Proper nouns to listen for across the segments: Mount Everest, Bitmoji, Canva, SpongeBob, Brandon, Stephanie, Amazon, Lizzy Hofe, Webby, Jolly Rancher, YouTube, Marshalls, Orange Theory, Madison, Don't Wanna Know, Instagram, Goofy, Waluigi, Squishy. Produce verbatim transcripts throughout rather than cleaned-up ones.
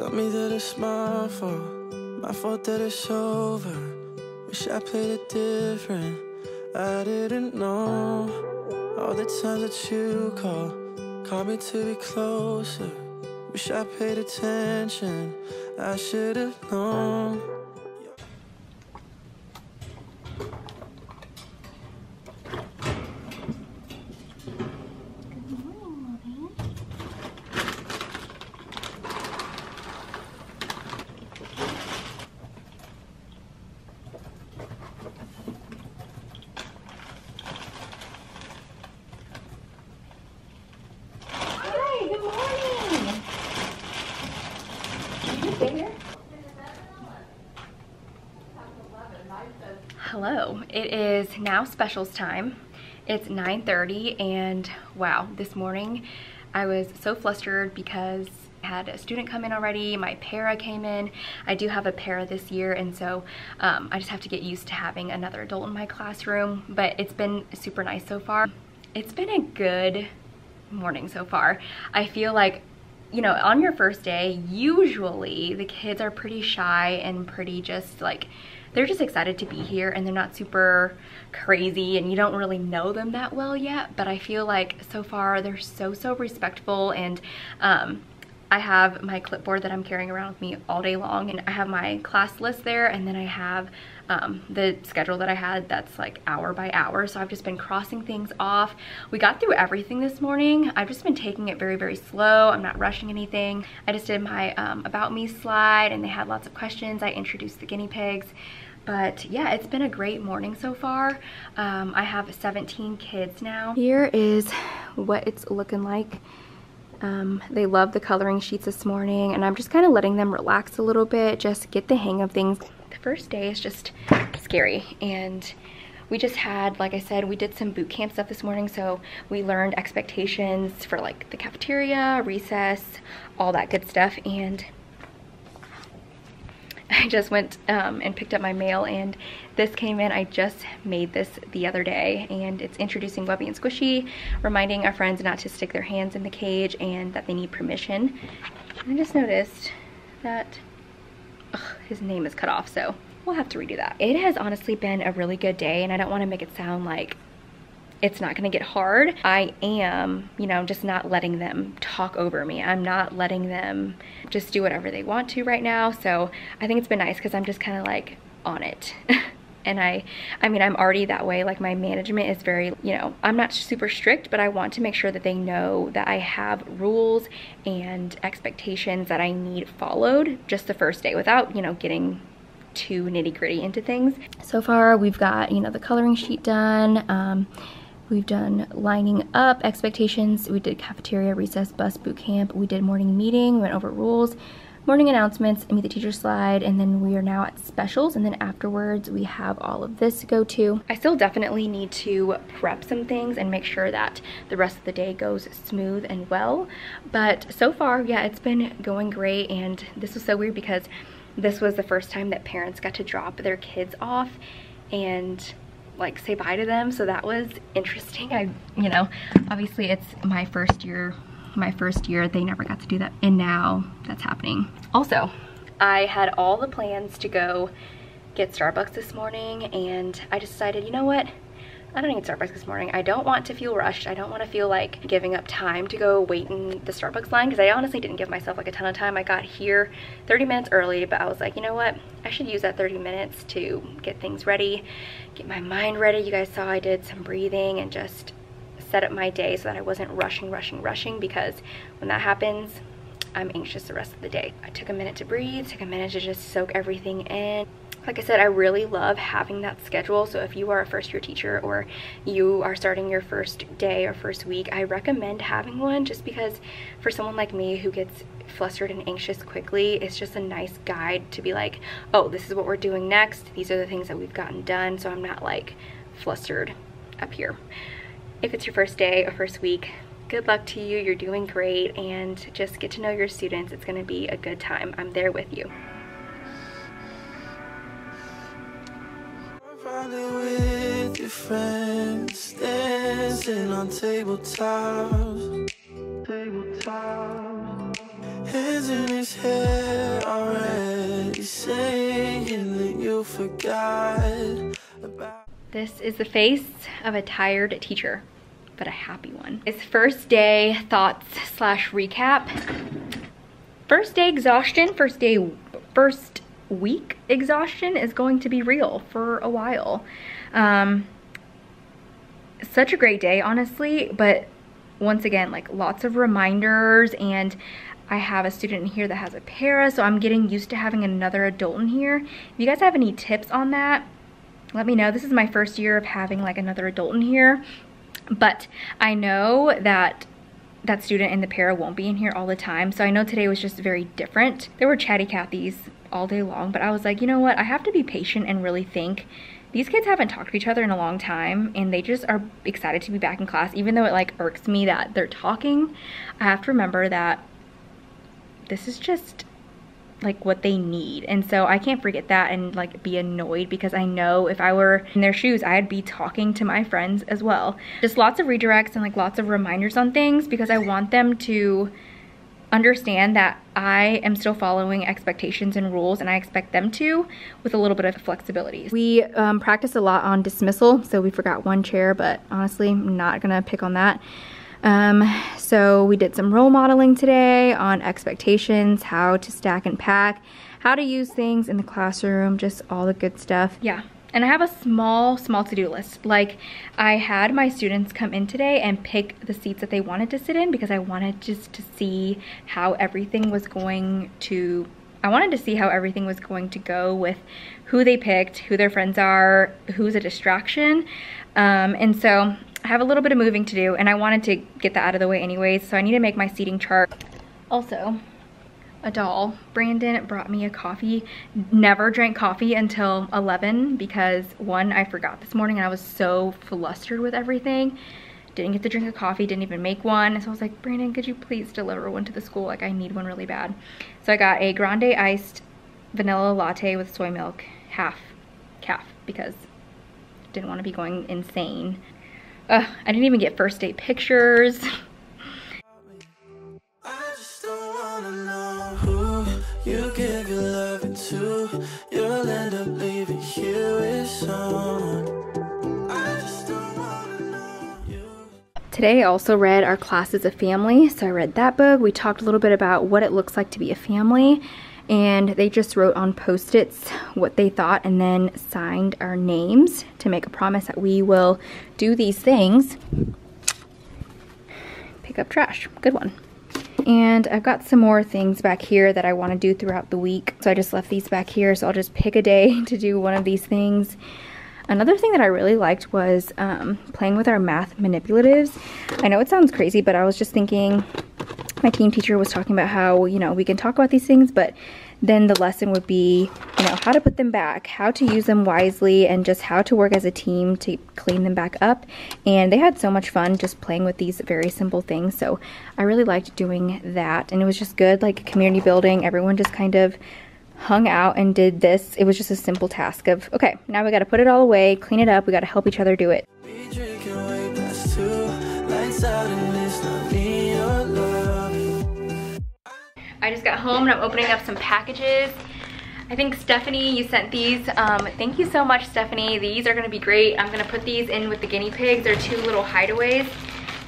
Tell me that it's my fault, my fault that it's over. Wish I played it different, I didn't know. All the times that you call, call me to be closer. Wish I paid attention, I should have known. Hello, it is now specials time. It's nine thirty and wow, this morning I was so flustered because I had a student come in already, my para came in. I do have a para this year, and so um, I just have to get used to having another adult in my classroom, but it's been super nice so far. It's been a good morning so far. I feel like, you know, on your first day, usually the kids are pretty shy and pretty just like, they're just excited to be here and they're not super crazy and you don't really know them that well yet, but I feel like so far they're so, so respectful. And um, I have my clipboard that I'm carrying around with me all day long, and I have my class list there, and then I have um, the schedule that I had that's like hour by hour. So I've just been crossing things off. We got through everything this morning. I've just been taking it very, very slow. I'm not rushing anything. I just did my um, About Me slide and they had lots of questions. I introduced the guinea pigs. But yeah, it's been a great morning so far. Um, I have seventeen kids now. Here is what it's looking like. Um, they love the coloring sheets this morning, and I'm just kind of letting them relax a little bit, just get the hang of things. The first day is just scary, and we just had, like I said, we did some boot camp stuff this morning, so we learned expectations for like the cafeteria, recess, all that good stuff. And I just went um, and picked up my mail, and this came in. I just made this the other day, and it's introducing Webby and Squishy, reminding our friends not to stick their hands in the cage and that they need permission. And I just noticed that ugh, his name is cut off, so we'll have to redo that. It has honestly been a really good day, and I don't want to make it sound like it's not going to get hard. I am, you know, just not letting them talk over me. I'm not letting them just do whatever they want to right now. So I think it's been nice because I'm just kind of like on it. And I, I mean, I'm already that way. Like my management is very, you know, I'm not super strict, but I want to make sure that they know that I have rules and expectations that I need followed just the first day without, you know, getting too nitty gritty into things. So far we've got, you know, the coloring sheet done. Um, We've done lining up expectations. We did cafeteria, recess, bus, boot camp. We did morning meeting. We went over rules, morning announcements, meet the teacher slide, and then we are now at specials. And then afterwards, we have all of this to go to. I still definitely need to prep some things and make sure that the rest of the day goes smooth and well. But so far, yeah, it's been going great. And this was so weird because this was the first time that parents got to drop their kids off and like say bye to them, so that was interesting. I, you know, obviously it's my first year, my first year, they never got to do that, and now that's happening. Also, I had all the plans to go get Starbucks this morning, and I just decided, you know what? I don't need Starbucks this morning. I don't want to feel rushed. I don't want to feel like giving up time to go wait in the Starbucks line, because I honestly didn't give myself like a ton of time. I got here thirty minutes early, but I was like, you know what? I should use that thirty minutes to get things ready, get my mind ready. You guys saw I did some breathing and just set up my day so that I wasn't rushing, rushing, rushing, because when that happens, I'm anxious the rest of the day. I took a minute to breathe, took a minute to just soak everything in. Like I said, I really love having that schedule. So if you are a first year teacher or you are starting your first day or first week, I recommend having one, just because for someone like me who gets flustered and anxious quickly, it's just a nice guide to be like, oh, this is what we're doing next. These are the things that we've gotten done. So I'm not like flustered up here. If it's your first day or first week, good luck to you. You're doing great, and just get to know your students. It's going to be a good time. I'm there with you. With your friends, dancing on tabletops, tabletops. hands in his hair, already saying that you forgot about. This is the face of a tired teacher, but a happy one. It's first day thoughts slash recap. First day exhaustion, first day, first week exhaustion is going to be real for a while. Um, such a great day, honestly, but once again, like lots of reminders, and I have a student in here that has a para, so I'm getting used to having another adult in here. If you guys have any tips on that, let me know. This is my first year of having like another adult in here, but I know that that student and the para won't be in here all the time, so I know today was just very different. There were chatty Cathys all day long, but I was like, you know what? I have to be patient and really think. These kids haven't talked to each other in a long time, and they just are excited to be back in class. Even though it like irks me that they're talking, I have to remember that this is just like what they need. And so I can't forget that and like be annoyed, because I know if I were in their shoes, I'd be talking to my friends as well. Just lots of redirects and like lots of reminders on things, because I want them to understand that I am still following expectations and rules, and I expect them to, with a little bit of flexibility. We um, practiced a lot on dismissal, so we forgot one chair, but honestly, I'm not gonna pick on that. Um, so we did some role modeling today on expectations, how to stack and pack, how to use things in the classroom, just all the good stuff. Yeah. And I have a small, small to-do list. Like, I had my students come in today and pick the seats that they wanted to sit in, because I wanted just to see how everything was going to, I wanted to see how everything was going to go with who they picked, who their friends are, who's a distraction. Um, and so I have a little bit of moving to do, and I wanted to get that out of the way anyways, so I need to make my seating chart. Also, a doll. Brandon brought me a coffee. Never drank coffee until eleven, because one, I forgot this morning and I was so flustered with everything. Didn't get to drink a coffee, didn't even make one. And so I was like, Brandon, could you please deliver one to the school? Like, I need one really bad. So I got a grande iced vanilla latte with soy milk, half calf, because didn't want to be going insane. Ugh, I didn't even get first date pictures. You give your love to, you'll end up leaving here with someone. I just don't wanna know you. Today I also read Our Class is a Family, so I read that book. We talked a little bit about what it looks like to be a family, and they just wrote on Post-its what they thought and then signed our names to make a promise that we will do these things. Pick up trash, good one. And I've got some more things back here that I want to do throughout the week. So I just left these back here. So I'll just pick a day to do one of these things. Another thing that I really liked was um, playing with our math manipulatives. I know it sounds crazy, but I was just thinking, my team teacher was talking about how, you know, we can talk about these things, but then the lesson would be, you know, how to put them back, how to use them wisely, and just how to work as a team to clean them back up. And they had so much fun just playing with these very simple things. So I really liked doing that. And it was just good, like community building. Everyone just kind of hung out and did this. It was just a simple task of, okay, now we got to put it all away, clean it up. We got to help each other do it. Be drinking way past two, lights out and it's not me or love. I just got home and I'm opening up some packages. I think Stephanie, you sent these. Um, thank you so much, Stephanie. These are gonna be great. I'm gonna put these in with the guinea pigs. They're two little hideaways.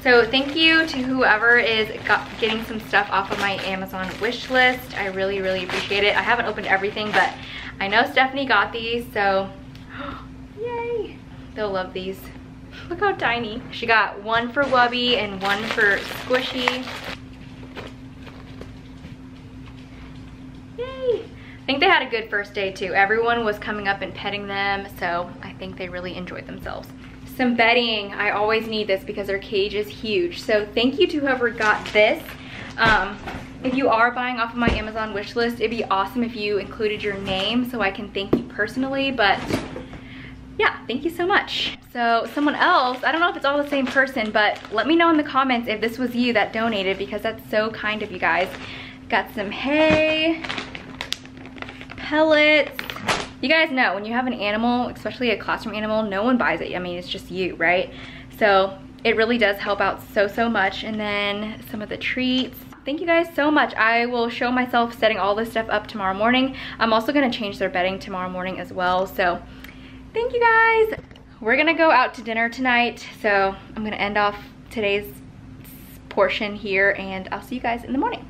So thank you to whoever is got, getting some stuff off of my Amazon wish list. I really, really appreciate it. I haven't opened everything, but I know Stephanie got these, so yay. They'll love these. Look how tiny. She got one for Webby and one for Squishy. Yay. I think they had a good first day too. Everyone was coming up and petting them, so I think they really enjoyed themselves. Some bedding, I always need this because their cage is huge. So thank you to whoever got this. Um, if you are buying off of my Amazon wish list, it'd be awesome if you included your name so I can thank you personally, but yeah, thank you so much. So someone else, I don't know if it's all the same person, but let me know in the comments if this was you that donated, because that's so kind of you guys. Got some hay. Pellets. You guys know when you have an animal, especially a classroom animal, no one buys it. I mean, it's just you, right? So it really does help out so, so much. And then some of the treats. thank you guys so much. I will show myself setting all this stuff up tomorrow morning. I'm also gonna change their bedding tomorrow morning as well, so thank you guys. We're gonna go out to dinner tonight, so I'm gonna end off today's portion here, and I'll see you guys in the morning.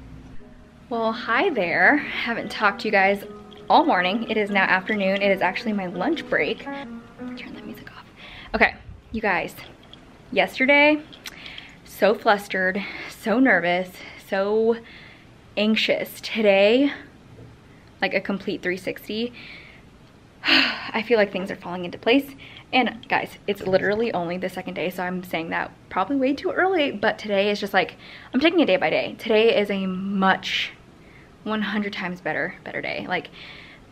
Well, hi there. Haven't talked to you guys all morning. It is now afternoon. It is actually my lunch break. Turn the music off. Okay, you guys, yesterday, so flustered, so nervous, so anxious. Today, like a complete three sixty. I feel like things are falling into place. And guys, it's literally only the second day, so I'm saying that probably way too early, but today is just like, I'm taking it day by day. Today is a much, one hundred times better, better day. Like,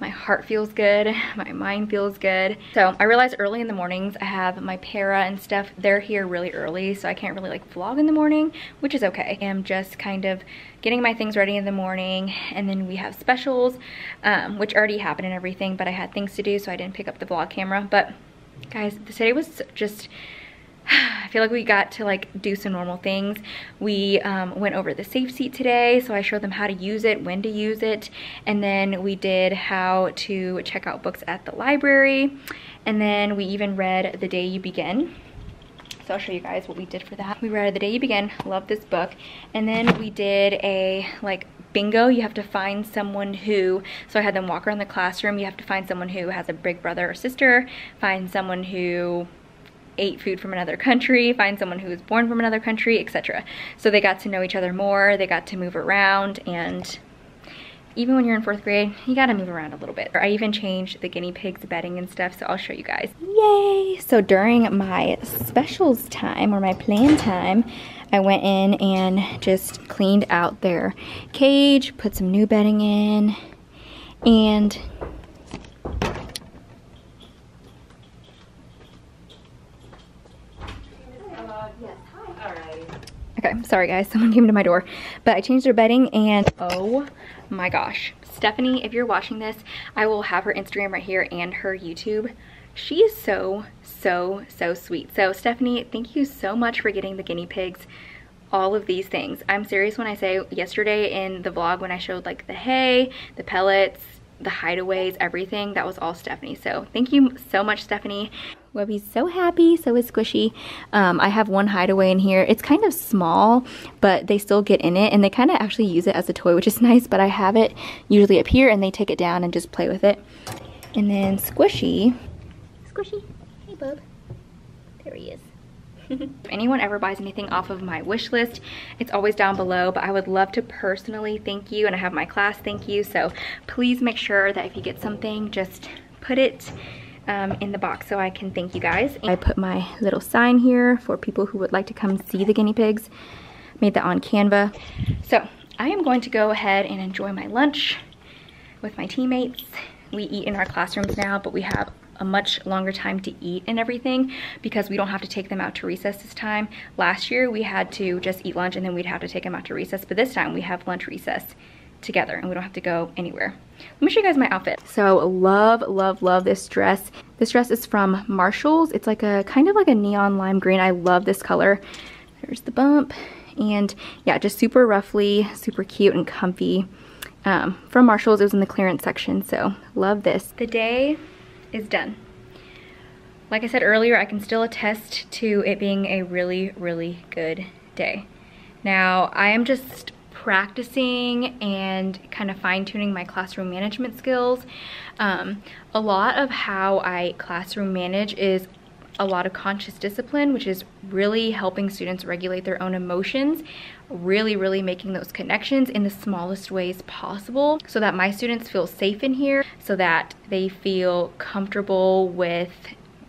my heart feels good, my mind feels good. So I realized early in the mornings, I have my para and stuff. They're here really early, so I can't really like vlog in the morning, which is okay. I'm just kind of getting my things ready in the morning, and then we have specials, um, which already happened and everything, but I had things to do, so I didn't pick up the vlog camera. But guys, today was just, I feel like we got to like do some normal things. We um, went over the safe seat today, so I showed them how to use it, when to use it, and then we did how to check out books at the library, and then we even read The Day You Begin. So I'll show you guys what we did for that. We read The Day You Begin, love this book, and then we did a like bingo. You have to find someone who, so I had them walk around the classroom. You have to find someone who has a big brother or sister, find someone who ate food from another country, find someone who was born from another country, et cetera. So they got to know each other more, they got to move around, and even when you're in fourth grade, you gotta move around a little bit. I even changed the guinea pig's bedding and stuff, so I'll show you guys. Yay! So during my specials time, or my plan time, I went in and just cleaned out their cage, put some new bedding in, and okay, sorry guys, someone came to my door. But I changed their bedding, and oh my gosh. Stephanie, if you're watching this, I will have her Instagram right here and her YouTube. She is so, so, so sweet. So Stephanie, thank you so much for getting the guinea pigs, all of these things. I'm serious when I say yesterday in the vlog when I showed like the hay, the pellets, the hideaways, everything, that was all Stephanie. So thank you so much, Stephanie. Webby's so happy, so is Squishy. Um, I have one hideaway in here. It's kind of small, but they still get in it, and they kind of actually use it as a toy, which is nice, but I have it usually up here, and they take it down and just play with it. And then Squishy. Squishy, hey bub, there he is. If anyone ever buys anything off of my wish list, it's always down below, but I would love to personally thank you, and I have my class thank you, so please make sure that if you get something, just put it um, in the box so I can thank you guys. And I put my little sign here for people who would like to come see the guinea pigs. Made that on Canva. So I am going to go ahead and enjoy my lunch with my teammates. We eat in our classrooms now, but we have a much longer time to eat and everything because we don't have to take them out to recess this time. Last year we had to just eat lunch and then we'd have to take them out to recess, but this time we have lunch recess together and we don't have to go anywhere. Let me show you guys my outfit. So love, love, love this dress. This dress is from Marshalls. It's like a kind of like a neon lime green. I love this color. There's the bump, and yeah, just super ruffly, super cute and comfy. Um, from Marshalls, it was in the clearance section, so love this. The day is done. Like I said earlier, I can still attest to it being a really, really good day. Now, I am just practicing and kind of fine-tuning my classroom management skills. Um, a lot of how I classroom manage is a lot of conscious discipline, which is really helping students regulate their own emotions, really, really making those connections in the smallest ways possible so that my students feel safe in here, so that they feel comfortable with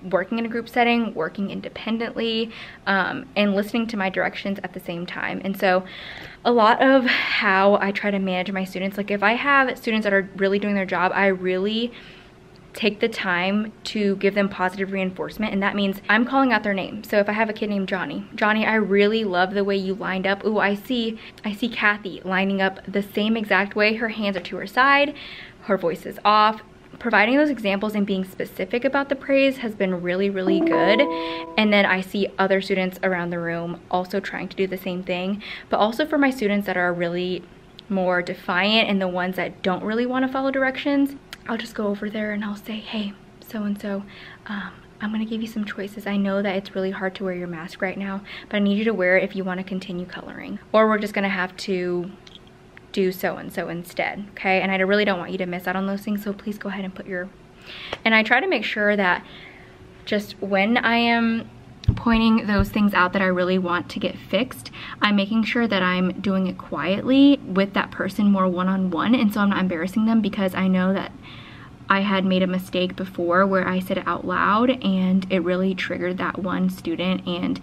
working in a group setting, working independently, um, and listening to my directions at the same time. And so a lot of how I try to manage my students, like if I have students that are really doing their job, I really take the time to give them positive reinforcement, and that means I'm calling out their name. So if I have a kid named Johnny, Johnny, I really love the way you lined up. Ooh, I see, I see Kathy lining up the same exact way. Her hands are to her side, her voice is off. providing those examples and being specific about the praise has been really, really good. And then I see other students around the room also trying to do the same thing, but also for my students that are really more defiant and the ones that don't really want to follow directions, I'll just go over there and I'll say, hey, so-and-so, um, I'm going to give you some choices. I know that it's really hard to wear your mask right now, but I need you to wear it if you want to continue coloring, or we're just going to have to do so-and-so instead, okay? And I really don't want you to miss out on those things, so please go ahead and put your... And I try to make sure that just when I am pointing those things out that I really want to get fixed, I'm making sure that I'm doing it quietly with that person, more one-on-one, and so I'm not embarrassing them, because I know that I had made a mistake before where I said it out loud and it really triggered that one student, and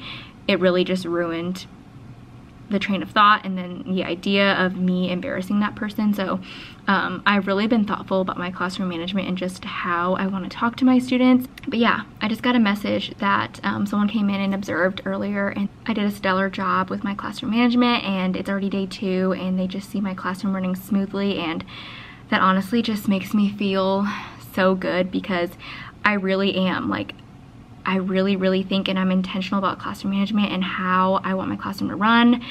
it really just ruined the train of thought and then the idea of me embarrassing that person. So um, I've really been thoughtful about my classroom management and just how I want to talk to my students. But yeah, I just got a message that um, someone came in and observed earlier, and I did a stellar job with my classroom management, and it's already day two and they just see my classroom running smoothly, and that honestly just makes me feel so good, because I really am like, I really, really think, and I'm intentional about classroom management and how I want my classroom to run.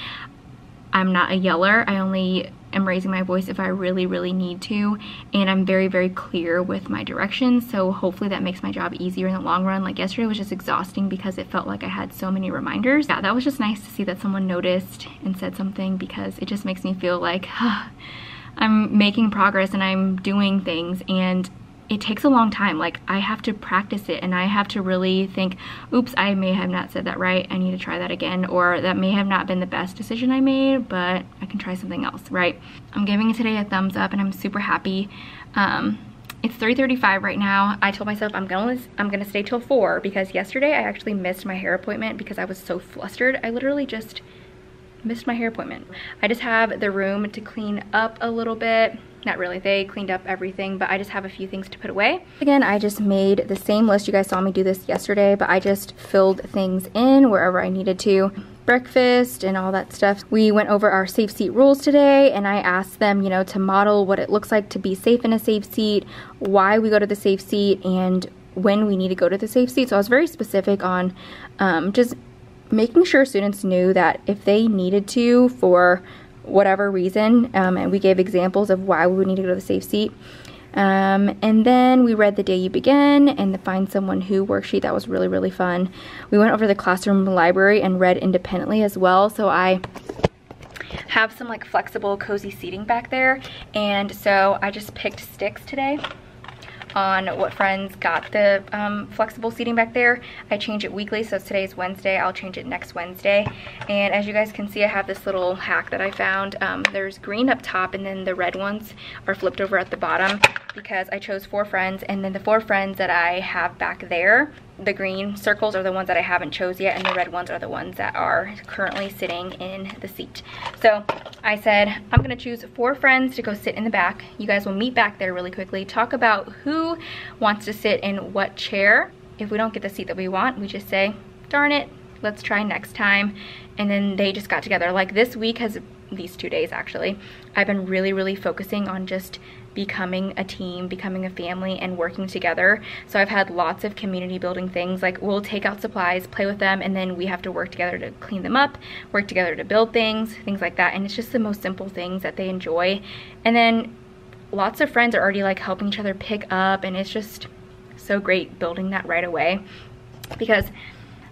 I'm not a yeller. I only am raising my voice if I really, really need to. And I'm very, very clear with my directions. So hopefully that makes my job easier in the long run. Like yesterday was just exhausting because it felt like I had so many reminders. Yeah, that was just nice to see that someone noticed and said something, because it just makes me feel like huh, I'm making progress and I'm doing things. And it takes a long time. Like I have to practice it, and I have to really think, oops, I may have not said that right, I need to try that again, or that may have not been the best decision I made, but I can try something else, right? I'm giving today a thumbs up and I'm super happy. Um, it's three thirty-five right now. I told myself I'm gonna, I'm gonna stay till four, because yesterday I actually missed my hair appointment because I was so flustered. I literally just missed my hair appointment. I just have the room to clean up a little bit. Not really, they cleaned up everything, but I just have a few things to put away. Again, I just made the same list. You guys saw me do this yesterday, but I just filled things in wherever I needed to. Breakfast and all that stuff. We went over our safe seat rules today, and I asked them, you know, to model what it looks like to be safe in a safe seat, why we go to the safe seat, and when we need to go to the safe seat. So I was very specific on um, just making sure students knew that if they needed to for whatever reason, um, and we gave examples of why we would need to go to the safe seat. Um, and then we read The Day You Begin and the Find Someone Who worksheet. That was really, really fun. We went over the classroom library and read independently as well. So I have some like flexible cozy seating back there. And so I just picked sticks today on what friends got the um, flexible seating back there. I change it weekly, so today's Wednesday. I'll change it next Wednesday. And as you guys can see, I have this little hack that I found. Um, there's green up top, and then the red ones are flipped over at the bottom, because I chose four friends, and then the four friends that I have back there, the green circles are the ones that I haven't chose yet, and the red ones are the ones that are currently sitting in the seat. So I said, I'm gonna choose four friends to go sit in the back. You guys will meet back there really quickly, talk about who wants to sit in what chair. If we don't get the seat that we want, we just say, darn it, let's try next time. And then they just got together. Like this week has, these two days actually, I've been really, really focusing on just becoming a team, becoming a family, and working together. So I've had lots of community building things, like we'll take out supplies, play with them, and then we have to work together to clean them up, work together to build things, things like that. And it's just the most simple things that they enjoy. And then lots of friends are already like helping each other pick up, and it's just so great building that right away, because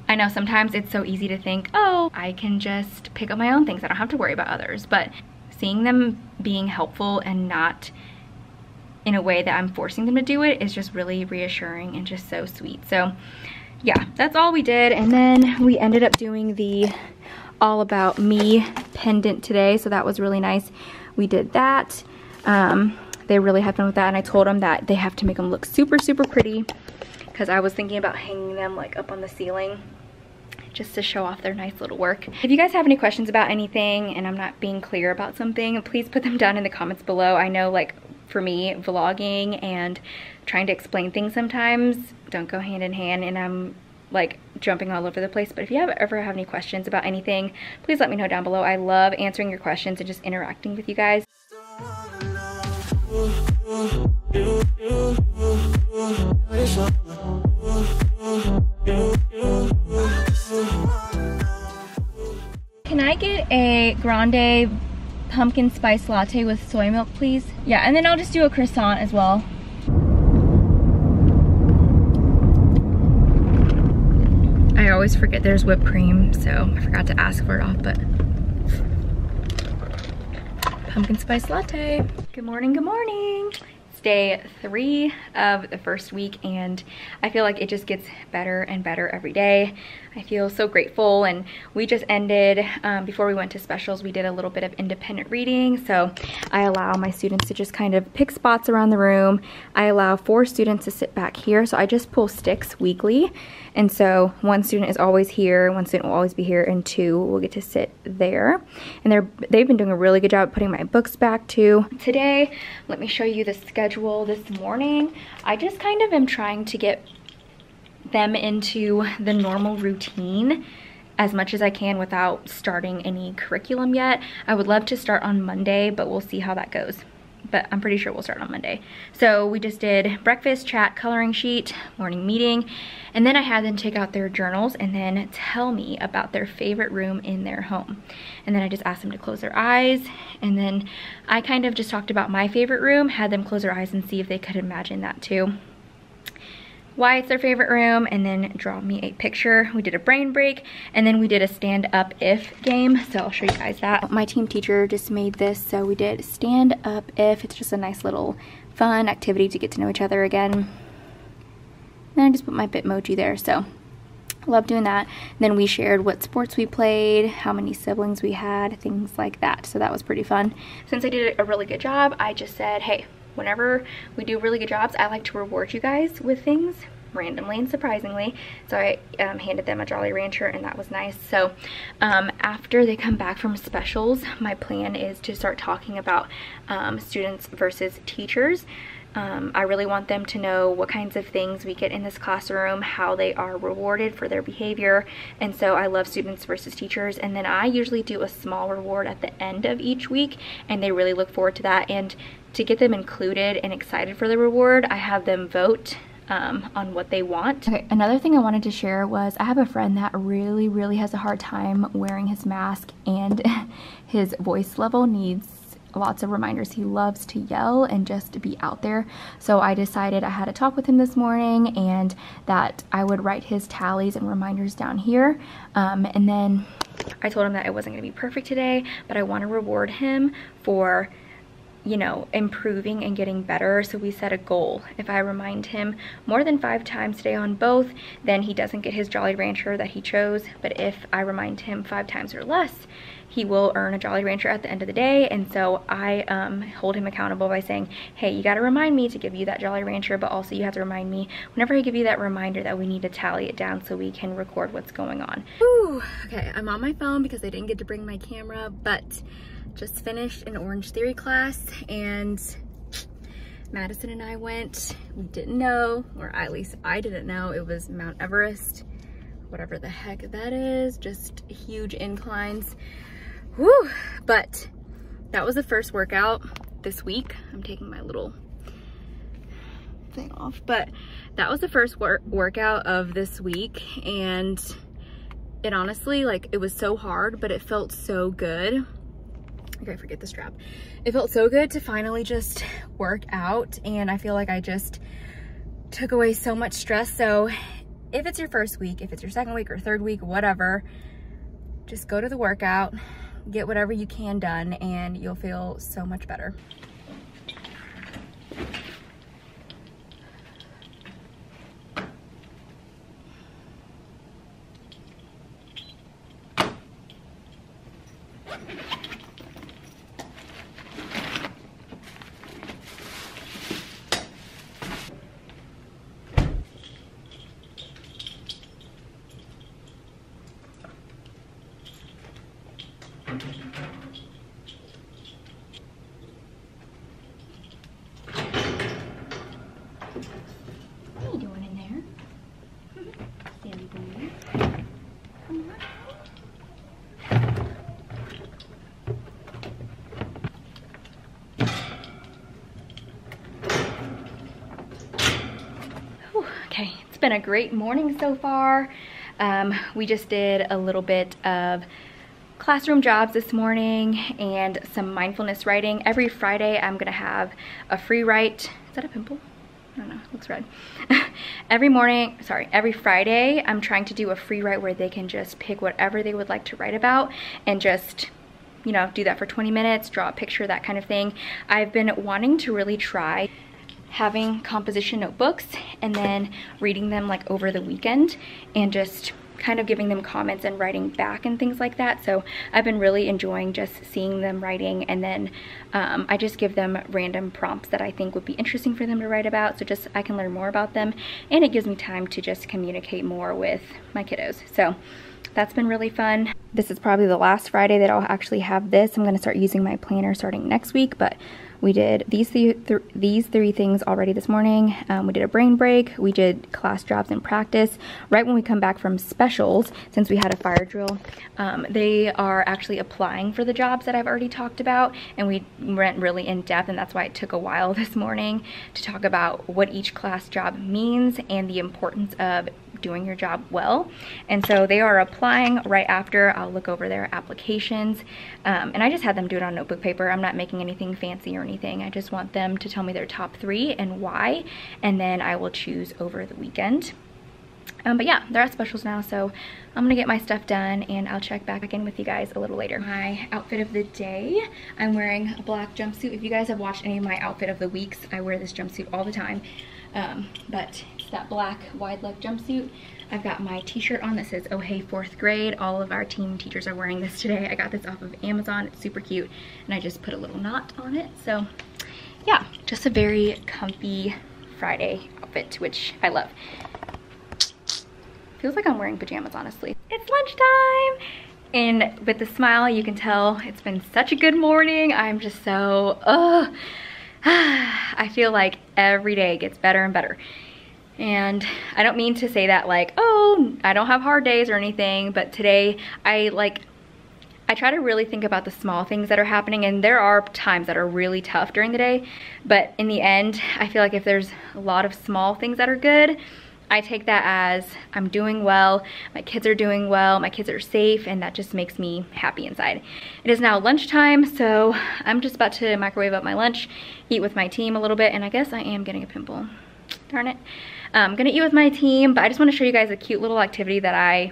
I know sometimes it's so easy to think, oh, I can just pick up my own things, I don't have to worry about others. But seeing them being helpful and not in a way that I'm forcing them to do it is just really reassuring and just so sweet. So yeah, that's all we did. And then we ended up doing the All About Me pendant today, so that was really nice. We did that. Um, they really had fun with that, and I told them that they have to make them look super, super pretty, because I was thinking about hanging them like up on the ceiling just to show off their nice little work. If you guys have any questions about anything and I'm not being clear about something, please put them down in the comments below. I know like for me, vlogging and trying to explain things sometimes don't go hand in hand, and I'm like jumping all over the place. But if you have ever have any questions about anything, please let me know down below. I love answering your questions and just interacting with you guys. Can I get a grande pumpkin spice latte with soy milk, please? Yeah, and then I'll just do a croissant as well. I always forget there's whipped cream, so I forgot to ask for it off, but pumpkin spice latte. Good morning, good morning. It's day three of the first week, and I feel like it just gets better and better every day. I feel so grateful, and we just ended, um, before we went to specials, we did a little bit of independent reading, so I allow my students to just kind of pick spots around the room. I allow four students to sit back here, so I just pull sticks weekly. And so one student is always here, one student will always be here, and two will get to sit there. And they're, they've been doing a really good job putting my books back too. Today, let me show you the schedule this morning. I just kind of am trying to get them into the normal routine as much as I can without starting any curriculum yet. I would love to start on Monday, but we'll see how that goes. But I'm pretty sure we'll start on Monday. So we just did breakfast, chat, coloring sheet, morning meeting, and then I had them take out their journals and then tell me about their favorite room in their home. And then I just asked them to close their eyes, and then I kind of just talked about my favorite room, had them close their eyes and see if they could imagine that too. Why it's their favorite room, and then draw me a picture. We did a brain break, and then we did a stand up if game, so I'll show you guys that. My team teacher just made this, so we did stand up if. It's just a nice little fun activity to get to know each other again. And then I just put my Bitmoji there, so love doing that. And then we shared what sports we played, how many siblings we had, things like that, so that was pretty fun. Since I did a really good job, I just said, hey, whenever we do really good jobs, I like to reward you guys with things randomly and surprisingly. So I um, handed them a Jolly Rancher, and that was nice. So um, after they come back from specials, my plan is to start talking about um, students versus teachers. Um, I really want them to know what kinds of things we get in this classroom, how they are rewarded for their behavior, and so I love students versus teachers. And then I usually do a small reward at the end of each week, and they really look forward to that. And to get them included and excited for the reward, I have them vote um, on what they want. Okay, another thing I wanted to share was I have a friend that really, really has a hard time wearing his mask, and his voice level needs lots of reminders. He loves to yell and just be out there. So I decided, I had a talk with him this morning, and that I would write his tallies and reminders down here. Um, and then I told him that it wasn't going to be perfect today, but I want to reward him for, you know, improving and getting better. So we set a goal. If I remind him more than five times today on both, then he doesn't get his Jolly Rancher that he chose. But if I remind him five times or less, he will earn a Jolly Rancher at the end of the day. And so I um, hold him accountable by saying, hey, you gotta remind me to give you that Jolly Rancher, but also you have to remind me whenever I give you that reminder that we need to tally it down so we can record what's going on. Ooh, okay, I'm on my phone because I didn't get to bring my camera, but just finished an Orange Theory class, and Madison and I went. We didn't know, or at least I didn't know, it was Mount Everest, whatever the heck that is, just huge inclines. Whew. But that was the first workout this week. I'm taking my little thing off, but that was the first wor workout of this week, and it honestly, like, it was so hard, but it felt so good. Okay, forget the strap. It felt so good to finally just work out, and I feel like I just took away so much stress. So if it's your first week, if it's your second week or third week, whatever, just go to the workout, get whatever you can done, and you'll feel so much better. been a great morning so far. Um, we just did a little bit of classroom jobs this morning and some mindfulness writing. Every Friday I'm gonna have a free write. Is that a pimple? I don't know, it looks red. every morning, sorry, every Friday I'm trying to do a free write where they can just pick whatever they would like to write about and just, you know, do that for twenty minutes, draw a picture, that kind of thing. I've been wanting to really try having composition notebooks and then reading them like over the weekend and just kind of giving them comments and writing back and things like that. So I've been really enjoying just seeing them writing, and then um, I just give them random prompts that I think would be interesting for them to write about, so just I can learn more about them, and it gives me time to just communicate more with my kiddos. So that's been really fun. This is probably the last Friday that I'll actually have this. I'm going to start using my planner starting next week, but we did these th th these three things already this morning. Um, we did a brain break, we did class jobs and practice. Right when we come back from specials, since we had a fire drill, um, they are actually applying for the jobs that I've already talked about, and we went really in depth, and that's why it took a while this morning to talk about what each class job means and the importance of doing your job well. And so they are applying right after. I'll look over their applications, um, and I just had them do it on notebook paper. I'm not making anything fancy or anything. I just want them to tell me their top three and why, and then I will choose over the weekend. Um, but yeah, they're at specials now, so I'm gonna get my stuff done and I'll check back in with you guys a little later. My outfit of the day, I'm wearing a black jumpsuit. If you guys have watched any of my outfit of the weeks, I wear this jumpsuit all the time, um, but it's that black wide leg jumpsuit. I've got my t-shirt on that says, "Oh hey, fourth grade." All of our team teachers are wearing this today. I got this off of Amazon, it's super cute, and I just put a little knot on it. So yeah, just a very comfy Friday outfit, which I love. Feels like I'm wearing pajamas, honestly. It's lunchtime, and with the smile, you can tell it's been such a good morning. I'm just so, oh, I feel like every day gets better and better. And I don't mean to say that like, oh, I don't have hard days or anything, but today I like, I try to really think about the small things that are happening, and there are times that are really tough during the day, but in the end, I feel like if there's a lot of small things that are good, I take that as I'm doing well, my kids are doing well, my kids are safe, and that just makes me happy inside. It is now lunchtime, so I'm just about to microwave up my lunch, eat with my team a little bit, and I guess I am getting a pimple. Darn it. I'm gonna eat with my team, but I just want to show you guys a cute little activity that I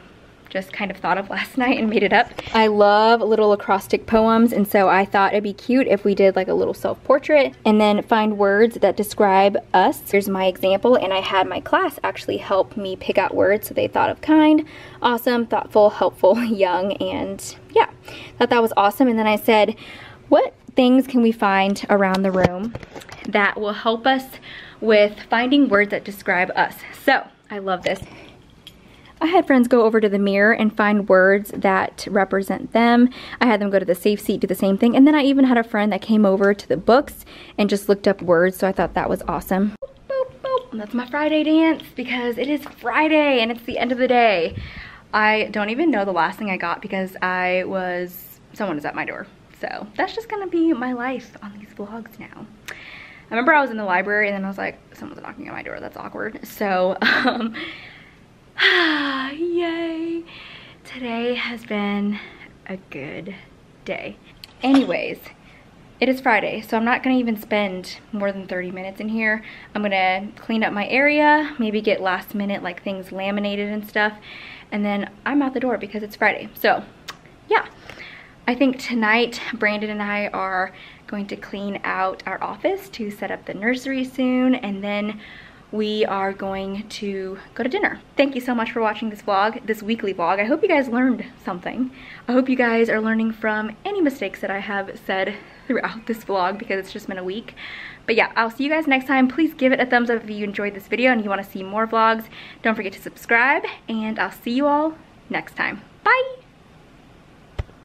just kind of thought of last night and made it up. I love little acrostic poems, and so I thought it'd be cute if we did like a little self-portrait and then find words that describe us. Here's my example, and I had my class actually help me pick out words. So they thought of kind, awesome, thoughtful, helpful, young, and yeah, thought that was awesome. And then I said, what things can we find around the room that will help us with finding words that describe us? So I love this. I had friends go over to the mirror and find words that represent them. I had them go to the safe seat, do the same thing. And then I even had a friend that came over to the books and just looked up words. So I thought that was awesome. Boop, boop. And that's my Friday dance, because it is Friday and it's the end of the day. I don't even know the last thing I got because I was, someone was at my door. So that's just gonna be my life on these vlogs now. I remember I was in the library and then I was like, someone's knocking on my door, that's awkward. So, um, yay. Today has been a good day. Anyways, it is Friday, so I'm not gonna even spend more than thirty minutes in here. I'm gonna clean up my area, maybe get last minute like things laminated and stuff, and then I'm out the door because it's Friday. So, yeah. I think tonight, Brandon and I are going to clean out our office to set up the nursery soon, and then we are going to go to dinner. Thank you so much for watching this vlog, this weekly vlog. I hope you guys learned something. I hope you guys are learning from any mistakes that I have said throughout this vlog, because it's just been a week. But yeah, I'll see you guys next time. Please give it a thumbs up if you enjoyed this video and you want to see more vlogs. Don't forget to subscribe, and I'll see you all next time. Bye!